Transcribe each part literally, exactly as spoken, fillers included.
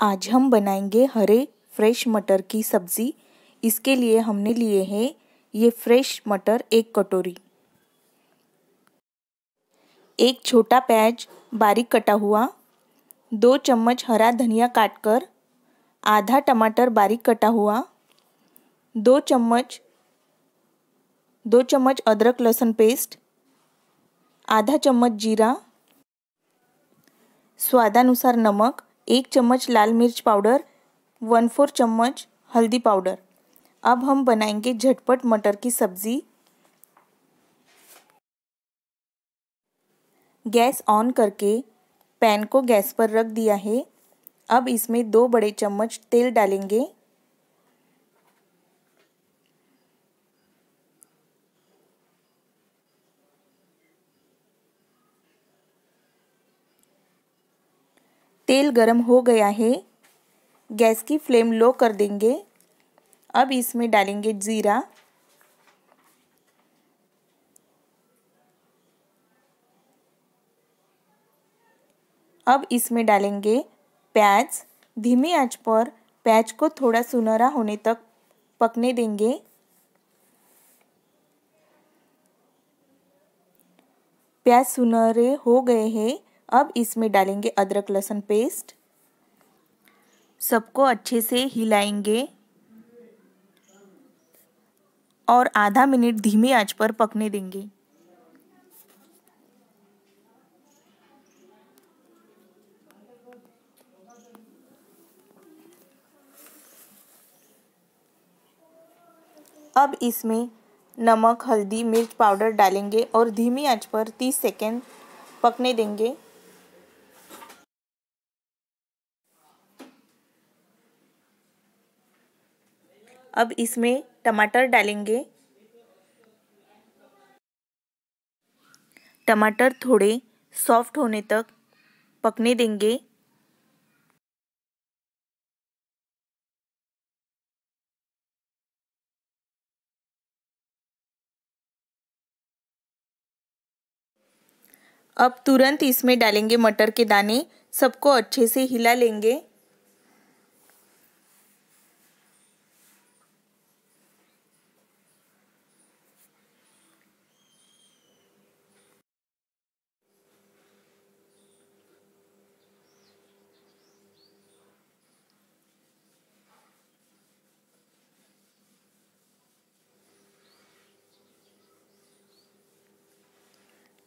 आज हम बनाएंगे हरे फ्रेश मटर की सब्ज़ी। इसके लिए हमने लिए हैं ये फ्रेश मटर एक कटोरी, एक छोटा प्याज बारीक कटा हुआ, दो चम्मच हरा धनिया काटकर, आधा टमाटर बारीक कटा हुआ, दो चम्मच दो चम्मच अदरक लहसुन पेस्ट, आधा चम्मच जीरा, स्वादानुसार नमक, एक चम्मच लाल मिर्च पाउडर, वन फोर चम्मच हल्दी पाउडर। अब हम बनाएंगे झटपट मटर की सब्ज़ी। गैस ऑन करके पैन को गैस पर रख दिया है। अब इसमें दो बड़े चम्मच तेल डालेंगे। तेल गरम हो गया है, गैस की फ्लेम लो कर देंगे। अब इसमें डालेंगे जीरा, अब इसमें डालेंगे प्याज। धीमी आंच पर प्याज को थोड़ा सुनहरा होने तक पकने देंगे। प्याज सुनहरे हो गए हैं, अब इसमें डालेंगे अदरक लहसुन पेस्ट। सबको अच्छे से हिलाएंगे और आधा मिनट धीमी आंच पर पकने देंगे। अब इसमें नमक, हल्दी, मिर्च पाउडर डालेंगे और धीमी आंच पर तीस सेकेंड पकने देंगे। अब इसमें टमाटर डालेंगे। टमाटर थोड़े सॉफ्ट होने तक पकने देंगे। अब तुरंत इसमें डालेंगे मटर के दाने। सबको अच्छे से हिला लेंगे।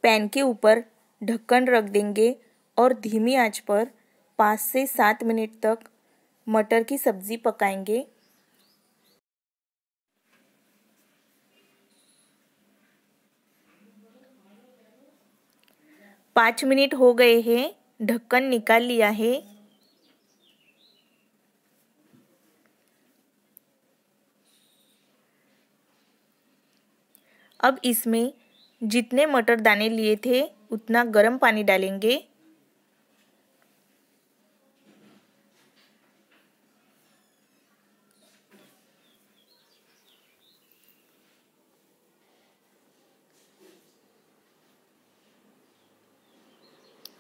पैन के ऊपर ढक्कन रख देंगे और धीमी आंच पर पाँच से सात मिनट तक मटर की सब्ज़ी पकाएंगे। पाँच मिनट हो गए हैं, ढक्कन निकाल लिया है। अब इसमें जितने मटर दाने लिए थे उतना गर्म पानी डालेंगे।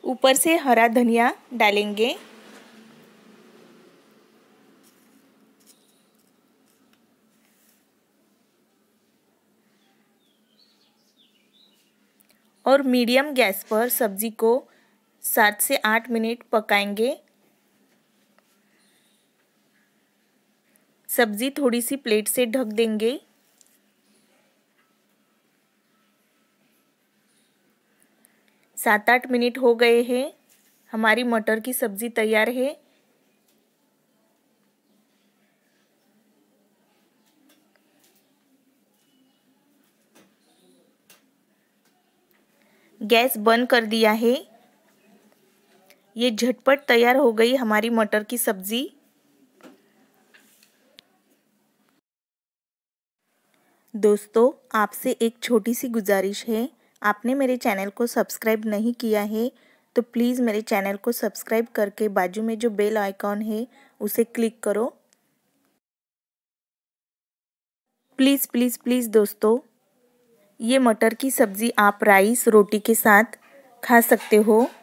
ऊपर से हरा धनिया डालेंगे। और मीडियम गैस पर सब्ज़ी को सात से आठ मिनट पकाएंगे। सब्ज़ी थोड़ी सी प्लेट से ढक देंगे। सात आठ मिनट हो गए हैं, हमारी मटर की सब्ज़ी तैयार है। गैस बंद कर दिया है। ये झटपट तैयार हो गई हमारी मटर की सब्ज़ी। दोस्तों, आपसे एक छोटी सी गुजारिश है। आपने मेरे चैनल को सब्सक्राइब नहीं किया है तो प्लीज़ मेरे चैनल को सब्सक्राइब करके बाजू में जो बेल आइकॉन है उसे क्लिक करो। प्लीज़ प्लीज़ प्लीज़ दोस्तों, ये मटर की सब्ज़ी आप राइस, रोटी के साथ खा सकते हो।